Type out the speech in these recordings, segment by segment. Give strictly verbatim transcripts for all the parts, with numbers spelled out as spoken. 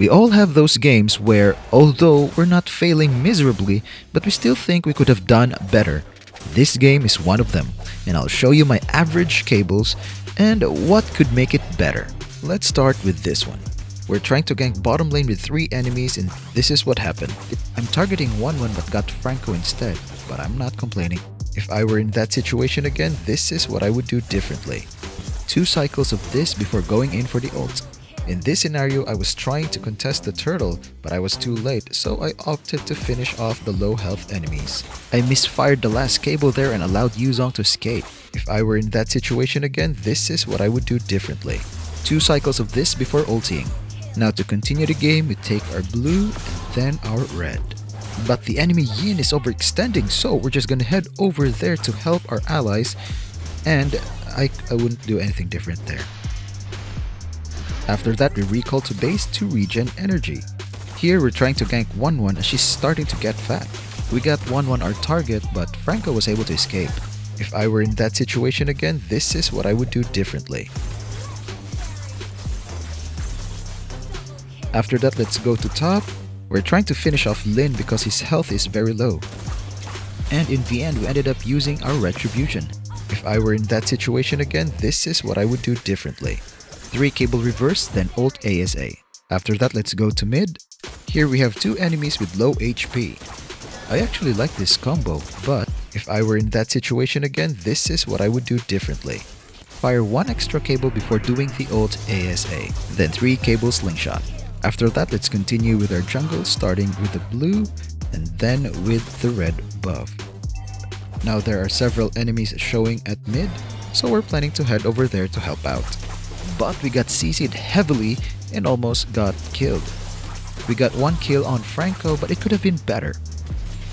We all have those games where, although we're not failing miserably, but we still think we could have done better. This game is one of them, and I'll show you my average cables and what could make it better. Let's start with this one. We're trying to gank bottom lane with three enemies, and this is what happened. I'm targeting Wanwan but got Franco instead, but I'm not complaining. If I were in that situation again, this is what I would do differently. Two cycles of this before going in for the ult. In this scenario, I was trying to contest the turtle, but I was too late, so I opted to finish off the low health enemies. I misfired the last cable there and allowed Yuzong to escape. If I were in that situation again, this is what I would do differently. Two cycles of this before ulting. Now to continue the game, we take our blue and then our red. But the enemy Yin is overextending, so we're just gonna head over there to help our allies, and I, I wouldn't do anything different there. After that, we recall to base to regen energy. Here we're trying to gank Wanwan as she's starting to get fat. We got Wanwan our target, but Franco was able to escape. If I were in that situation again, this is what I would do differently. After that, let's go to top. We're trying to finish off Lin because his health is very low. And in the end, we ended up using our retribution. If I were in that situation again, this is what I would do differently. three cable reverse, then ult A S A. After that, let's go to mid. Here we have two enemies with low H P. I actually like this combo, but if I were in that situation again, this is what I would do differently. Fire one extra cable before doing the ult A S A, then three cable slingshot. After that, let's continue with our jungle, starting with the blue and then with the red buff. Now there are several enemies showing at mid, so we're planning to head over there to help out. But we got C C'd heavily and almost got killed. We got one kill on Franco, but it could have been better.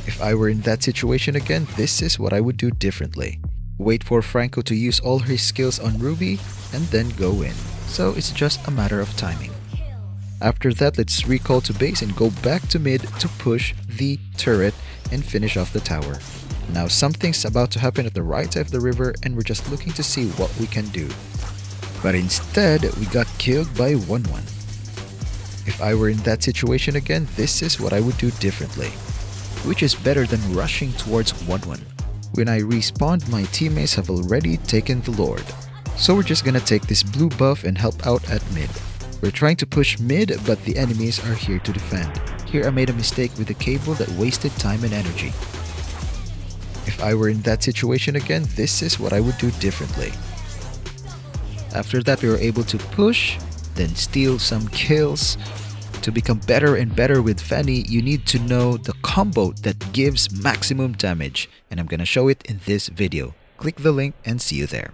If I were in that situation again, this is what I would do differently. Wait for Franco to use all her skills on Ruby and then go in. So it's just a matter of timing. After that, let's recall to base and go back to mid to push the turret and finish off the tower. Now something's about to happen at the right side of the river and we're just looking to see what we can do. But instead, we got killed by Wanwan. If I were in that situation again, this is what I would do differently. Which is better than rushing towards Wanwan. When I respawned, my teammates have already taken the Lord. So we're just gonna take this blue buff and help out at mid. We're trying to push mid, but the enemies are here to defend. Here I made a mistake with a cable that wasted time and energy. If I were in that situation again, this is what I would do differently. After that, we were able to push, then steal some kills. To become better and better with Fanny, you need to know the combo that gives maximum damage, and I'm gonna show it in this video. Click the link and see you there.